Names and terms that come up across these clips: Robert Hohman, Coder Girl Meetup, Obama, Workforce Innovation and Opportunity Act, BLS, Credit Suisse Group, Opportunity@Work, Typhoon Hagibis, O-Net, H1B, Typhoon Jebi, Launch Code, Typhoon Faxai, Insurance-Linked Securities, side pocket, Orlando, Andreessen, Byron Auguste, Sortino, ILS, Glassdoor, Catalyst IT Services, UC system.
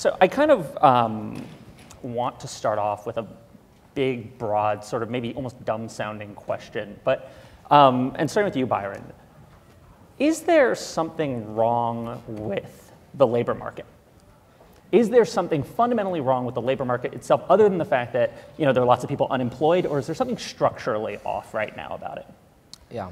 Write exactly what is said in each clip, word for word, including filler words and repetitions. So I kind of um, want to start off with a big, broad, sort of maybe almost dumb-sounding question, but um, and starting with you, Byron. Is there something wrong with the labor market? Is there something fundamentally wrong with the labor market itself, other than the fact that you know there are lots of people unemployed, or is there something structurally off right now about it? Yeah,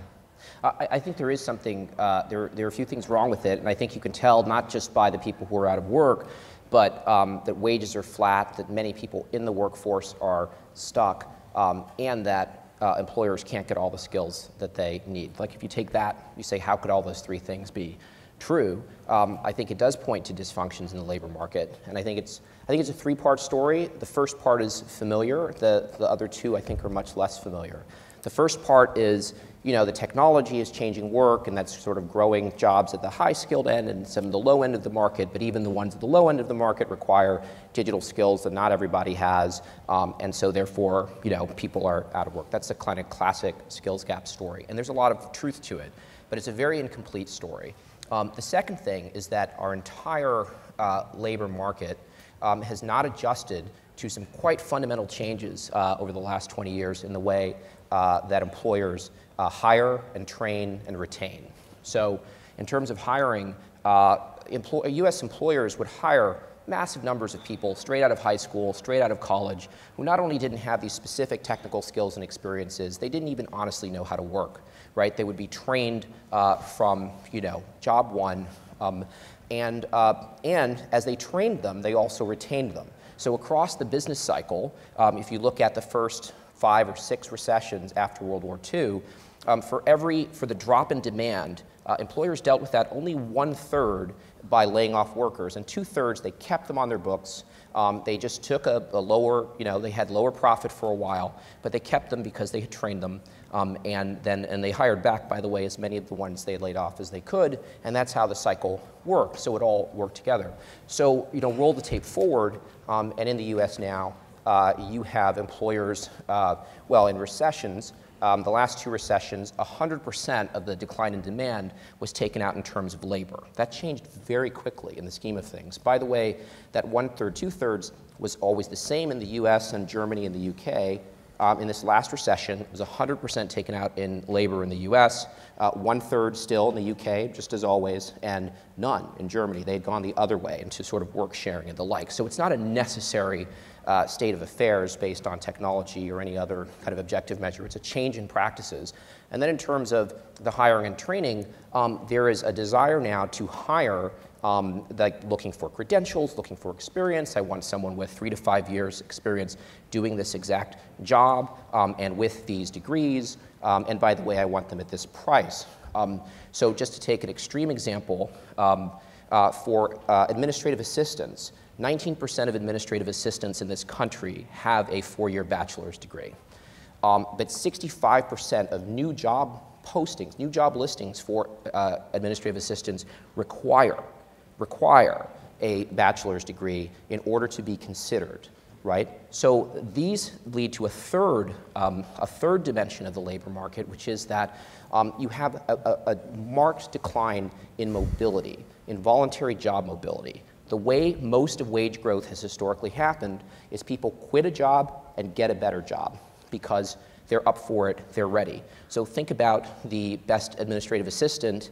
I, I think there is something. Uh, there, there are a few things wrong with it, and I think you can tell not just by the people who are out of work, but um, that wages are flat, that many people in the workforce are stuck, um, and that uh, employers can't get all the skills that they need. Like if you take that, you say, how could all those three things be true? Um, I think it does point to dysfunctions in the labor market, and I think it's I think it's a three-part story. The first part is familiar. The the other two I think are much less familiar. The first part is you know the technology is changing work, and that's sort of growing jobs at the high-skilled end and some of the low end of the market. But even the ones at the low end of the market require digital skills that not everybody has, um, and so therefore you know people are out of work. That's the kind of classic skills gap story, and there's a lot of truth to it, but it's a very incomplete story. Um, the second thing is that our entire uh, labor market um, has not adjusted to some quite fundamental changes uh, over the last twenty years in the way uh, that employers uh, hire and train and retain. So in terms of hiring, uh, empl- U S employers would hire massive numbers of people straight out of high school, straight out of college, who not only didn't have these specific technical skills and experiences, they didn't even honestly know how to work, right? They would be trained uh, from, you know, job one, um, and, uh, and as they trained them, they also retained them. So across the business cycle, um, if you look at the first five or six recessions after World War Two, um, for, every, for the drop in demand, Uh, employers dealt with that only one-third by laying off workers, and two-thirds they kept them on their books. Um, they just took a, a lower, you know, they had lower profit for a while, but they kept them because they had trained them, um, and then and they hired back, by the way, as many of the ones they laid off as they could, and that's how the cycle worked. So it all worked together. So you know, roll the tape forward, um, and in the U S now, uh, you have employers, uh, well, in recessions. Um, the last two recessions, one hundred percent of the decline in demand was taken out in terms of labor. That changed very quickly in the scheme of things. By the way, that one-third, two-thirds was always the same in the U S and Germany and the U K. Um, in this last recession, it was one hundred percent taken out in labor in the U S, uh, one-third still in the U K, just as always, and none in Germany. They had gone the other way into sort of work sharing and the like. So it's not a necessary uh, state of affairs based on technology or any other kind of objective measure. It's a change in practices. And then in terms of the hiring and training, um, there is a desire now to hire Um, like looking for credentials, looking for experience. I want someone with three to five years experience doing this exact job um, and with these degrees. Um, and by the way, I want them at this price. Um, so just to take an extreme example, um, uh, for uh, administrative assistants, nineteen percent of administrative assistants in this country have a four-year bachelor's degree. Um, but sixty-five percent of new job postings, new job listings for uh, administrative assistants require require a bachelor's degree in order to be considered, right? So these lead to a third, um, a third dimension of the labor market, which is that um, you have a, a, a marked decline in mobility, in voluntary job mobility. The way most of wage growth has historically happened is people quit a job and get a better job because they're up for it, they're ready. So think about the best administrative assistant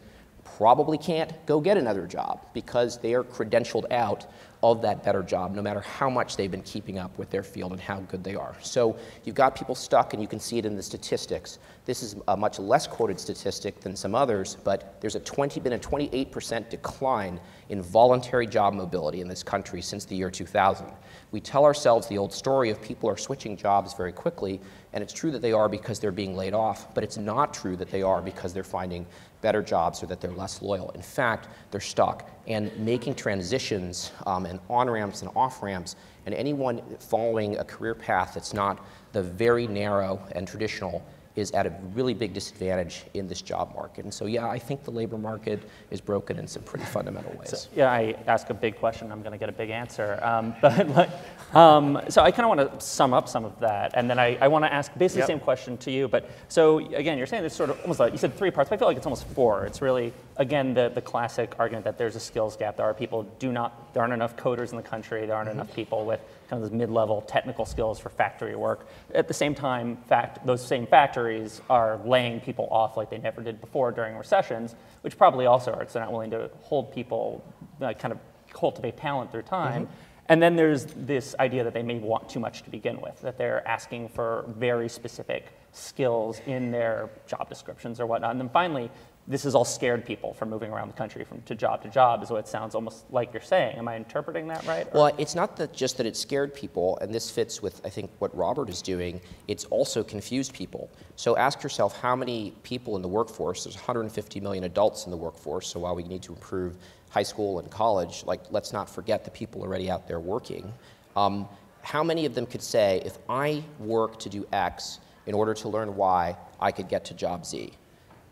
probably can't go get another job because they are credentialed out of that better job, no matter how much they've been keeping up with their field and how good they are. So you've got people stuck, and you can see it in the statistics. This is a much less quoted statistic than some others, but there's a twenty, been a twenty-eight percent decline in voluntary job mobility in this country since the year two thousand. We tell ourselves the old story of people are switching jobs very quickly, and it's true that they are because they're being laid off, but it's not true that they are because they're finding better jobs or that they're less loyal. In fact, they're stuck. And making transitions um, and on-ramps and off-ramps, and anyone following a career path that's not the very narrow and traditional is at a really big disadvantage in this job market. And so, yeah, I think the labor market is broken in some pretty fundamental ways. So, yeah, I ask a big question, I'm going to get a big answer. Um, but like, um, so I kind of want to sum up some of that, and then I, I want to ask basically yep. the same question to you. But so again, you're saying there's sort of almost like, you said three parts, but I feel like it's almost four. It's really again the the classic argument that there's a skills gap. There are people do not there aren't enough coders in the country. There aren't mm-hmm. enough people with kind of those mid-level technical skills for factory work. At the same time, fact, those same factories are laying people off like they never did before during recessions, which probably also hurts. They're not willing to hold people, uh, kind of cultivate talent through time. Mm-hmm. And then there's this idea that they may want too much to begin with, that they're asking for very specific skills in their job descriptions or whatnot. And then finally, this has all scared people from moving around the country from to job to job, is what it sounds almost like you're saying. Am I interpreting that right? Or? Well, it's not that just that it scared people, and this fits with, I think, what Robert is doing. It's also confused people. So ask yourself how many people in the workforce, there's one hundred fifty million adults in the workforce, so while we need to improve high school and college, like, let's not forget the people already out there working. Um, how many of them could say, if I work to do X in order to learn Y, I could get to job Z?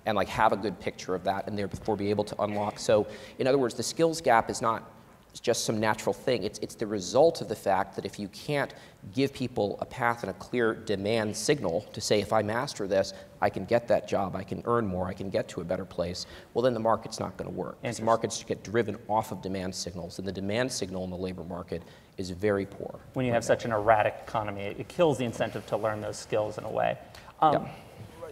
And like have a good picture of that and therefore be able to unlock. So in other words, the skills gap is not just some natural thing. It's, it's the result of the fact that if you can't give people a path and a clear demand signal to say, if I master this, I can get that job, I can earn more, I can get to a better place, well then the market's not going to work. Because the markets get driven off of demand signals, and the demand signal in the labor market is very poor. When you have such an erratic economy, it kills the incentive to learn those skills in a way. Um, yeah.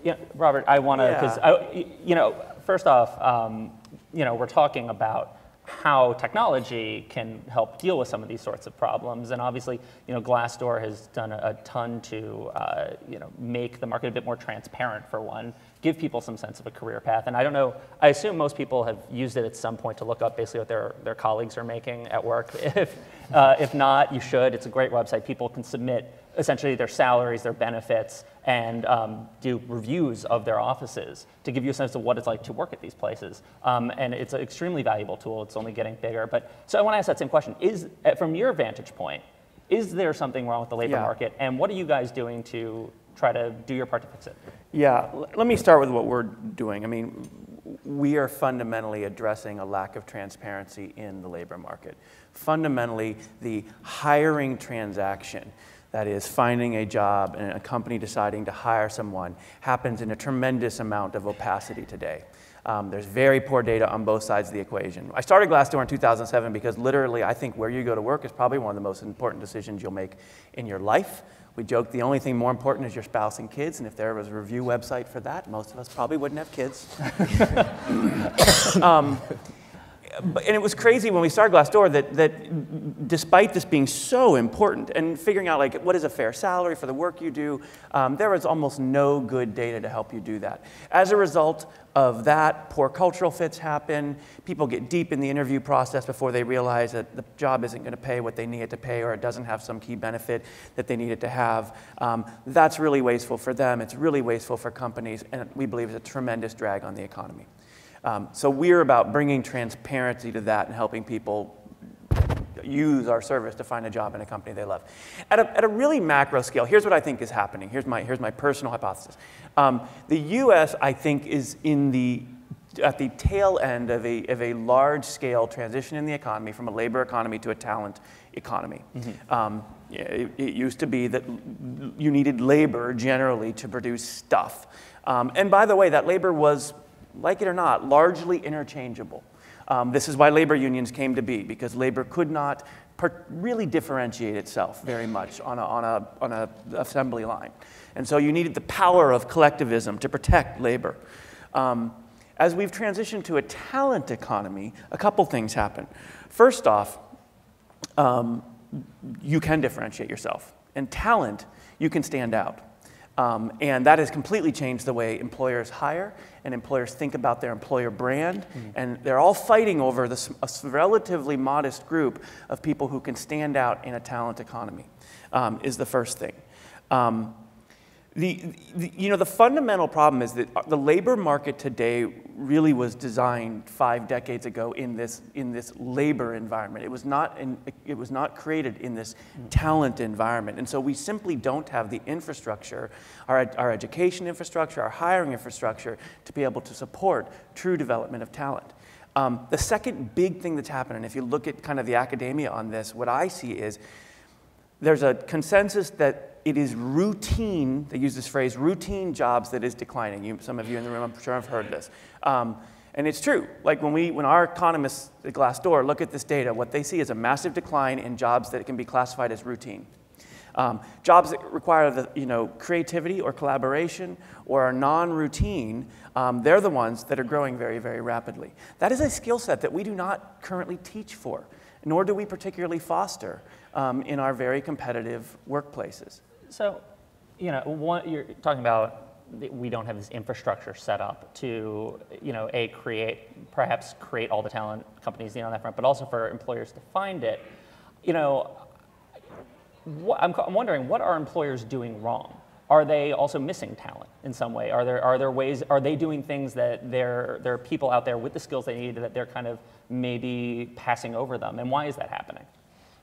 Yeah, Robert, I want to, because, yeah. you know, first off, um, you know, we're talking about how technology can help deal with some of these sorts of problems. And obviously, you know, Glassdoor has done a, a ton to, uh, you know, make the market a bit more transparent, for one, give people some sense of a career path. And I don't know, I assume most people have used it at some point to look up basically what their, their colleagues are making at work. If, uh, if not, you should. It's a great website. People can submit essentially their salaries, their benefits, and um, do reviews of their offices to give you a sense of what it's like to work at these places. Um, and it's an extremely valuable tool. It's only getting bigger. But so I want to ask that same question. Is, from your vantage point, is there something wrong with the labor yeah. market? And what are you guys doing to try to do your part to fix it? Yeah, let me start with what we're doing. I mean, we are fundamentally addressing a lack of transparency in the labor market. Fundamentally, the hiring transaction, that is, finding a job and a company deciding to hire someone, happens in a tremendous amount of opacity today. Um, there's very poor data on both sides of the equation. I started Glassdoor in two thousand seven because literally I think where you go to work is probably one of the most important decisions you'll make in your life. We joke the only thing more important is your spouse and kids, and if there was a review website for that, most of us probably wouldn't have kids. um, And it was crazy when we started Glassdoor that, that despite this being so important and figuring out like what is a fair salary for the work you do, um, there was almost no good data to help you do that. As a result of that, poor cultural fits happen. People get deep in the interview process before they realize that the job isn't going to pay what they need it to pay, or it doesn't have some key benefit that they need it to have. Um, that's really wasteful for them. It's really wasteful for companies, and we believe it's a tremendous drag on the economy. Um, so we're about bringing transparency to that and helping people use our service to find a job in a company they love. At a, at a really macro scale, here's what I think is happening. Here's my, here's my personal hypothesis. Um, the U S, I think, is in the, at the tail end of a, of a large-scale transition in the economy from a labor economy to a talent economy. Mm-hmm. um, it, it used to be that you needed labor generally to produce stuff. Um, and by the way, that labor was, like it or not, largely interchangeable. Um, this is why labor unions came to be, because labor could not per really differentiate itself very much on a, on a, on a assembly line. And so you needed the power of collectivism to protect labor. Um, as we've transitioned to a talent economy, a couple things happen. First off, um, you can differentiate yourself. In talent, you can stand out. Um, and that has completely changed the way employers hire and employers think about their employer brand. Mm-hmm. And they're all fighting over this a relatively modest group of people who can stand out in a talent economy, um, is the first thing. Um, The, the, you know, the fundamental problem is that the labor market today really was designed five decades ago in this, in this labor environment. It was not in, it was not created in this talent environment. And so we simply don't have the infrastructure, our, our education infrastructure, our hiring infrastructure, to be able to support true development of talent. Um, the second big thing that's happened, and if you look at kind of the academia on this, what I see is there's a consensus that it is routine, they use this phrase, routine jobs that is declining. You, some of you in the room, I'm sure, have heard this. Um, and it's true. Like when, we, when our economists at Glassdoor look at this data, what they see is a massive decline in jobs that can be classified as routine. Um, jobs that require the, you know, creativity or collaboration or are non-routine, um, they're the ones that are growing very, very rapidly. That is a skill set that we do not currently teach for, nor do we particularly foster um, in our very competitive workplaces. So, you know, one, you're talking about we don't have this infrastructure set up to, you know, a create, perhaps create all the talent companies need on that front, but also for employers to find it. You know, what, I'm, I'm wondering, what are employers doing wrong? Are they also missing talent in some way? Are there, are there ways, are they doing things that there are people out there with the skills they need that they're kind of maybe passing over them? And why is that happening?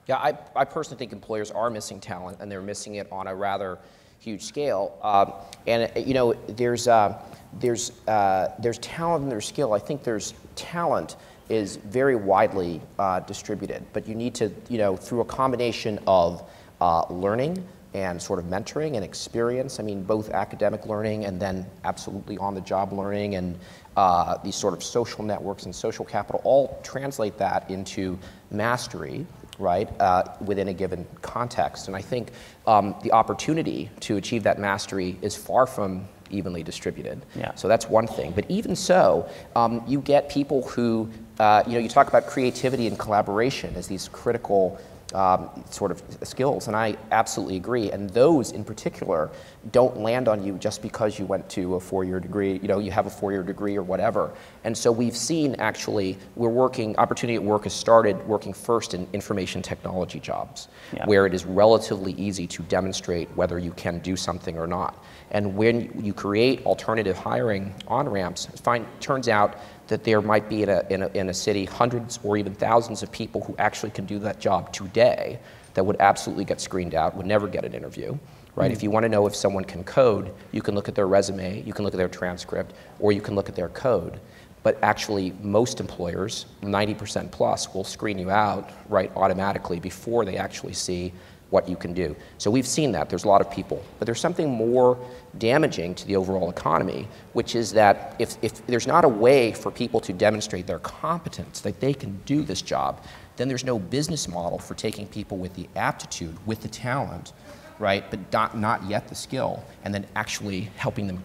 Yeah, I, I personally think employers are missing talent, and they're missing it on a rather huge scale. Um, and you know, there's uh, there's uh, there's talent and there's skill. I think there's talent is very widely uh, distributed, but you need to, you know, through a combination of uh, learning and sort of mentoring and experience. I mean, both academic learning and then absolutely on-the-job learning and uh, these sort of social networks and social capital all translate that into mastery, right, uh, within a given context. And I think um, the opportunity to achieve that mastery is far from evenly distributed. Yeah. So that's one thing. But even so, um, you get people who, uh, you know, you talk about creativity and collaboration as these critical Um, sort of skills, and I absolutely agree. And those in particular don't land on you just because you went to a four-year degree, you know, you have a four-year degree or whatever. And so we've seen, actually, we're working, Opportunity at Work has started working first in information technology jobs, yeah, where it is relatively easy to demonstrate whether you can do something or not. And when you create alternative hiring on-ramps, it turns out that there might be in a, in, a, in a city hundreds or even thousands of people who actually can do that job today that would absolutely get screened out, would never get an interview, right? Mm-hmm. If you want to know if someone can code, you can look at their resume, you can look at their transcript, or you can look at their code. But actually, most employers, ninety percent plus, will screen you out, right, automatically before they actually see what you can do. So we've seen that. There's a lot of people. But there's something more damaging to the overall economy, which is that if, if there's not a way for people to demonstrate their competence, that they can do this job, then there's no business model for taking people with the aptitude, with the talent, right, but not, not yet the skill, and then actually helping them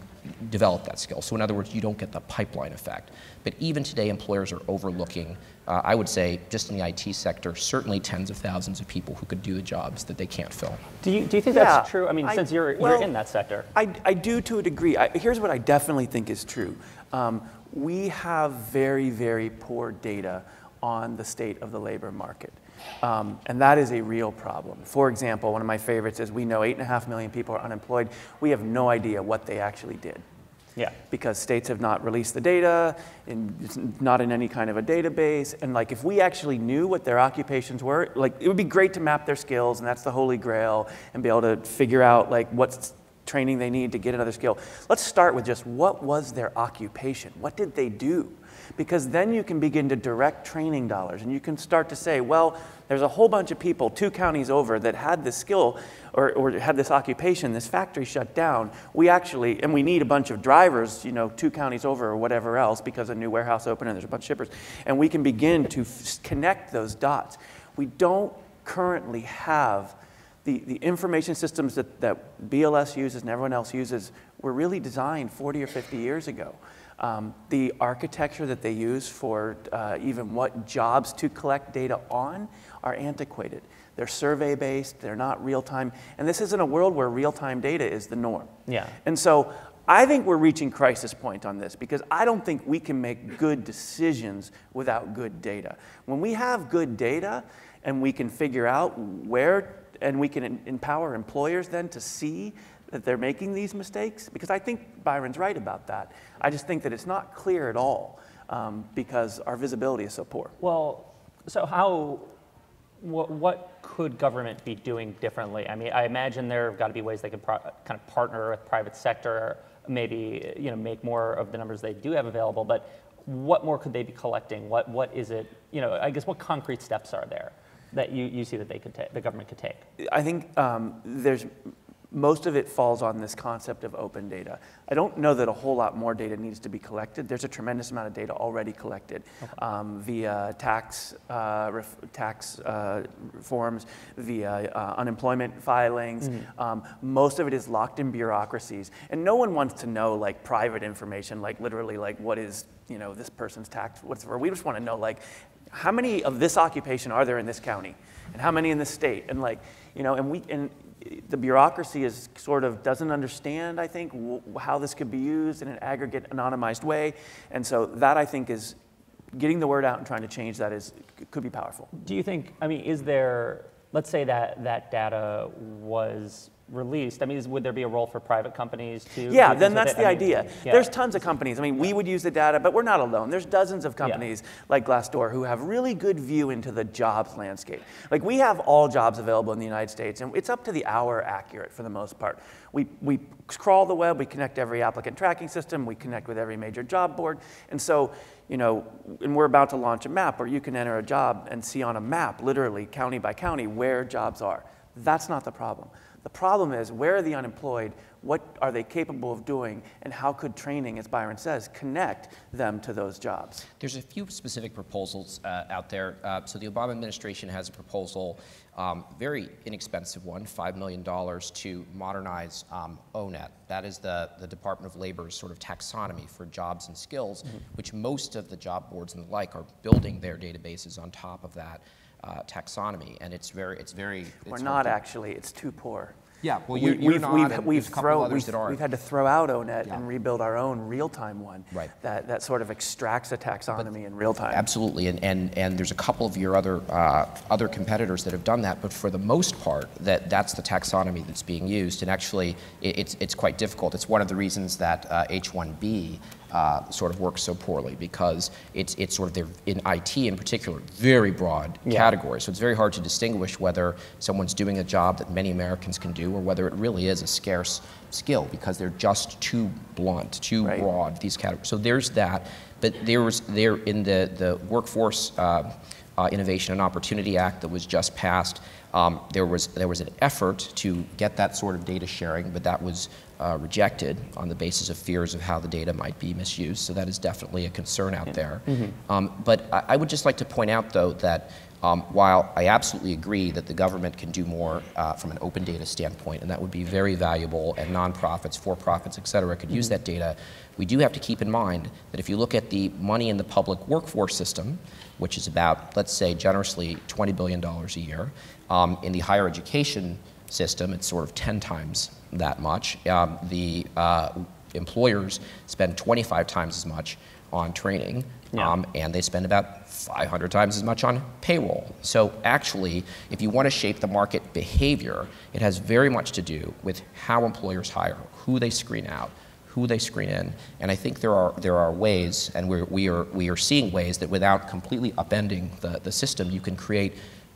develop that skill. So in other words, you don't get the pipeline effect. But even today, employers are overlooking, uh, I would say, just in the I T sector, certainly tens of thousands of people who could do the jobs that they can't fill. Do you, do you think yeah, that's true? I mean, I, since you're, well, you're in that sector. I, I do to a degree. I, here's what I definitely think is true. Um, we have very, very poor data on the state of the labor market. Um, and that is a real problem. For example, one of my favorites is we know eight and a half million people are unemployed. We have no idea what they actually did. Yeah. Because states have not released the data, and it's not in any kind of a database. And like, if we actually knew what their occupations were, like, it would be great to map their skills, and that's the holy grail, and be able to figure out like what training they need to get another skill. Let's start with just what was their occupation? What did they do? Because then you can begin to direct training dollars, and you can start to say, well, there's a whole bunch of people two counties over that had this skill or, or had this occupation, this factory shut down. We actually, and we need a bunch of drivers, you know, two counties over or whatever else, because a new warehouse opened and there's a bunch of shippers. And we can begin to f connect those dots. We don't currently have the, the information systems that, that B L S uses and everyone else uses were really designed forty or fifty years ago. Um, the architecture that they use for uh, even what jobs to collect data on are antiquated. They're survey-based, they're not real-time, and this isn't a world where real-time data is the norm. Yeah. And so I think we're reaching crisis point on this, because I don't think we can make good decisions without good data. When we have good data and we can figure out where, and we can empower employers then to see that they're making these mistakes? Because I think Byron's right about that. I just think that it's not clear at all um, because our visibility is so poor. Well, so how, what, what could government be doing differently? I mean, I imagine there have got to be ways they could pro kind of partner with private sector, maybe, you know, make more of the numbers they do have available, but what more could they be collecting? What, what is it, you know, I guess what concrete steps are there that you, you see that they could take, the government could take? I think um, there's, most of it falls on this concept of open data. I don't know that a whole lot more data needs to be collected. There's a tremendous amount of data already collected okay. um, via tax uh, ref tax uh, forms, via uh, unemployment filings. Mm-hmm. um, most of it is locked in bureaucracies, and no one wants to know like private information, like literally like what is you know this person's tax, whatever. We just want to know like how many of this occupation are there in this county, and how many in this state, and like you know, and we and. The bureaucracy is sort of doesn't understand, I think, w how this could be used in an aggregate, anonymized way. And so that, I think, is getting the word out and trying to change that is could be powerful. Do you think, I mean, is there, let's say that that data was released. I mean, is, would there be a role for private companies to? Yeah, then that's the I mean, idea. Yeah. There's tons of companies. I mean, we would use the data, but we're not alone. There's dozens of companies yeah. like Glassdoor who have really good view into the jobs landscape. Like we have all jobs available in the United States, and it's up to the hour accurate for the most part. We, we crawl the web, we connect every applicant tracking system, we connect with every major job board, and so, you know, and we're about to launch a map where you can enter a job and see on a map, literally county by county, where jobs are. That's not the problem. The problem is, where are the unemployed, what are they capable of doing, and how could training, as Byron says, connect them to those jobs? There's a few specific proposals uh, out there. Uh, so the Obama administration has a proposal, um, very inexpensive one, five million dollars, to modernize um, O-Net. That is the, the Department of Labor's sort of taxonomy for jobs and skills, mm-hmm. which most of the job boards and the like are building their databases on top of that. Uh, taxonomy, and it's very, it's very. It's We're not hard. actually. It's too poor. Yeah. Well, you, we, you're not. We've, we've, throw, we've, that we've had to throw out O-Net yeah. and rebuild our own real-time one. Right. That that sort of extracts a taxonomy but, in real time. Absolutely, and and and there's a couple of your other uh, other competitors that have done that, but for the most part, that that's the taxonomy that's being used, and actually, it, it's it's quite difficult. It's one of the reasons that uh, H one B. Uh, sort of works so poorly because it's it's sort of their, in I T in particular, very broad yeah. category. So it's very hard to distinguish whether someone's doing a job that many Americans can do or whether it really is a scarce skill because they're just too blunt, too right. broad, these categories. So there's that, but there's there in the, the Workforce uh, uh, Innovation and Opportunity Act that was just passed, um, there was there was an effort to get that sort of data sharing, but that was Uh, rejected on the basis of fears of how the data might be misused. So that is definitely a concern out there. Mm-hmm. um, but I, I would just like to point out, though, that um, while I absolutely agree that the government can do more uh, from an open data standpoint, and that would be very valuable, and nonprofits, for-profits, et cetera, could mm-hmm. use that data, we do have to keep in mind that if you look at the money in the public workforce system, which is about, let's say, generously twenty billion dollars a year, um, in the higher education system, it's sort of ten times that much. Um, the uh, employers spend twenty-five times as much on training, yeah. um, and they spend about five hundred times as much on payroll. So actually, if you want to shape the market behavior, it has very much to do with how employers hire, who they screen out, who they screen in. And I think there are, there are ways, and we're, we, are, we are seeing ways that without completely upending the, the system, you can create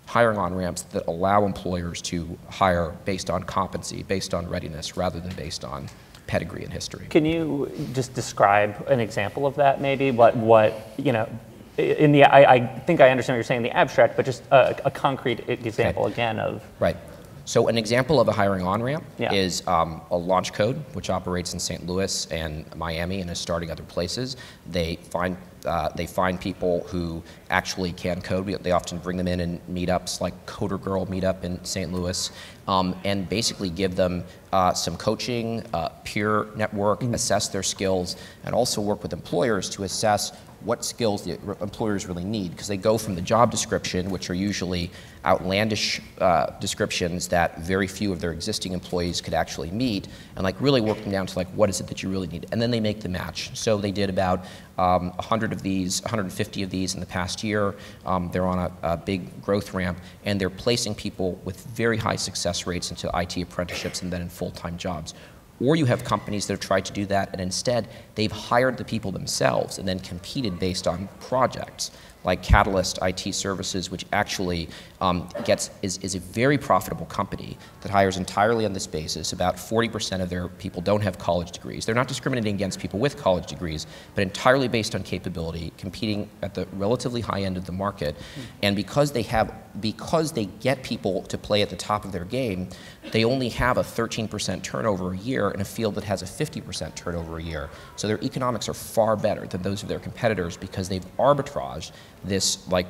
hiring on-ramps that allow employers to hire based on competency, based on readiness, rather than based on pedigree and history. Can you just describe an example of that, maybe? What, what you know, in the, I, I think I understand what you're saying in the abstract, but just a, a concrete example okay. again of. Right. So an example of a hiring on-ramp yeah. is um, a Launch Code, which operates in Saint Louis and Miami and is starting other places. They find uh, they find people who actually can code. They often bring them in in meetups like Coder Girl Meetup in Saint Louis, um, and basically give them uh, some coaching, uh, peer network, mm-hmm. assess their skills, and also work with employers to assess what skills the employers really need, because they go from the job description, which are usually outlandish uh, descriptions that very few of their existing employees could actually meet, and like really work them down to like, what is it that you really need? And then they make the match. So they did about um, one hundred of these, one hundred fifty of these in the past year. Um, they're on a, a big growth ramp, and they're placing people with very high success rates into I T apprenticeships and then in full-time jobs. Or you have companies that have tried to do that, and instead they've hired the people themselves and then competed based on projects, like Catalyst I T Services, which actually um, gets is, is a very profitable company that hires entirely on this basis. About forty percent of their people don't have college degrees. They're not discriminating against people with college degrees, but entirely based on capability, competing at the relatively high end of the market. And because they have, because they get people to play at the top of their game, they only have a thirteen percent turnover a year in a field that has a fifty percent turnover a year. So their economics are far better than those of their competitors because they've arbitraged this, like,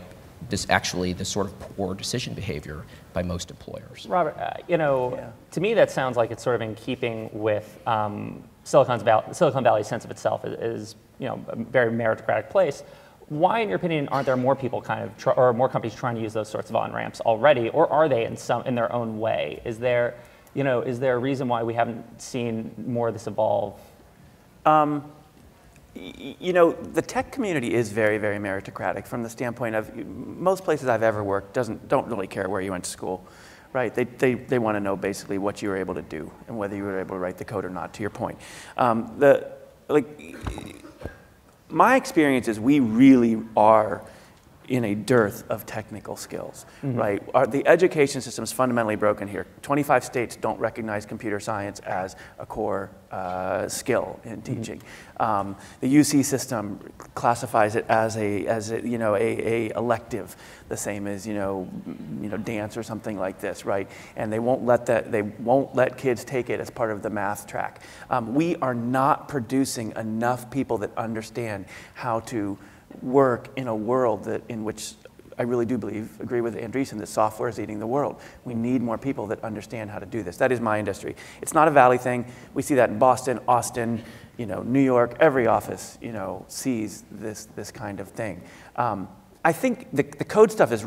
this actually, this sort of poor decision behavior by most employers. Robert, uh, you know, yeah. to me that sounds like it's sort of in keeping with um, Silicon's val Silicon Valley's sense of itself is, is, you know, a very meritocratic place. Why, in your opinion, aren't there more people kind of, tr or more companies trying to use those sorts of on-ramps already, or are they in some, in their own way? Is there, you know, is there a reason why we haven't seen more of this evolve? Um, You know, the tech community is very, very meritocratic from the standpoint of most places I've ever worked doesn't, don't really care where you went to school, right? They, they, they want to know basically what you were able to do and whether you were able to write the code or not, to your point. Um, the, like, my experience is we really are in a dearth of technical skills, mm-hmm. right? Our, the education system is fundamentally broken here. twenty-five states don't recognize computer science as a core uh, skill in teaching. Mm-hmm. um, the U C system classifies it as a as a, you know a, a elective, the same as you know you know dance or something like this, right? And they won't let that they won't let kids take it as part of the math track. Um, we are not producing enough people that understand how to work in a world that, in which I really do believe, agree with Andreessen, that software is eating the world. We need more people that understand how to do this. That is my industry. It's not a Valley thing. We see that in Boston, Austin, you know, New York. Every office, you know, sees this this kind of thing. Um, I think the, the code stuff is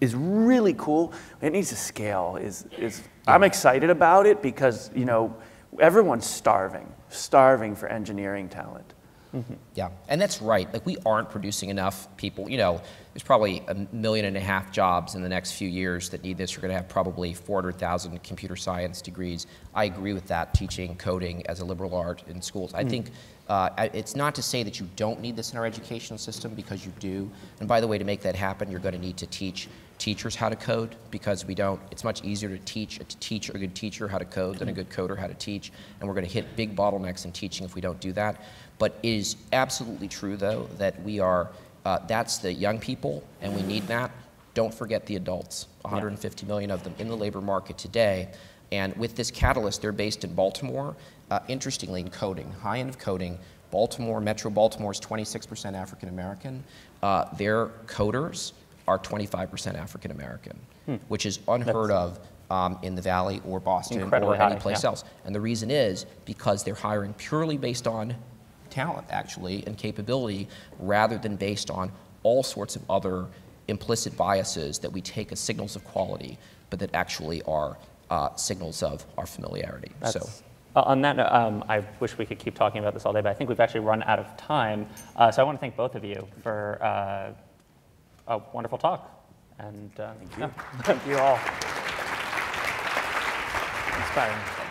is really cool. It needs to scale. Is is I'm excited about it because you know everyone's starving, starving for engineering talent. Mm-hmm. Yeah, and that's right. Like, we aren't producing enough people. You know, there's probably a million and a half jobs in the next few years that need this. You're going to have probably four hundred thousand computer science degrees. I agree with that, teaching coding as a liberal art in schools. I mm-hmm. think uh, it's not to say that you don't need this in our educational system, because you do. And by the way, to make that happen, you're going to need to teach teachers how to code, because we don't, it's much easier to teach a, to teach a good teacher how to code than a good coder how to teach, and we're going to hit big bottlenecks in teaching if we don't do that. But it is absolutely true, though, that we are, uh, that's the young people, and we need that. Don't forget the adults, one hundred fifty million of them in the labor market today. And with this Catalyst, they're based in Baltimore, uh, interestingly in coding, high end of coding. Baltimore, Metro Baltimore is twenty-six percent African American. Uh, they're coders. Are twenty-five percent African American, hmm. which is unheard That's, of um, in the Valley or Boston or any place yeah. else. And the reason is because they're hiring purely based on talent, actually, and capability, rather than based on all sorts of other implicit biases that we take as signals of quality, but that actually are uh, signals of our familiarity. That's so. Uh, on that note, um, I wish we could keep talking about this all day, but I think we've actually run out of time. Uh, so I want to thank both of you for uh, a wonderful talk, and uh, thank you. Yeah. Thank you all. Inspiring.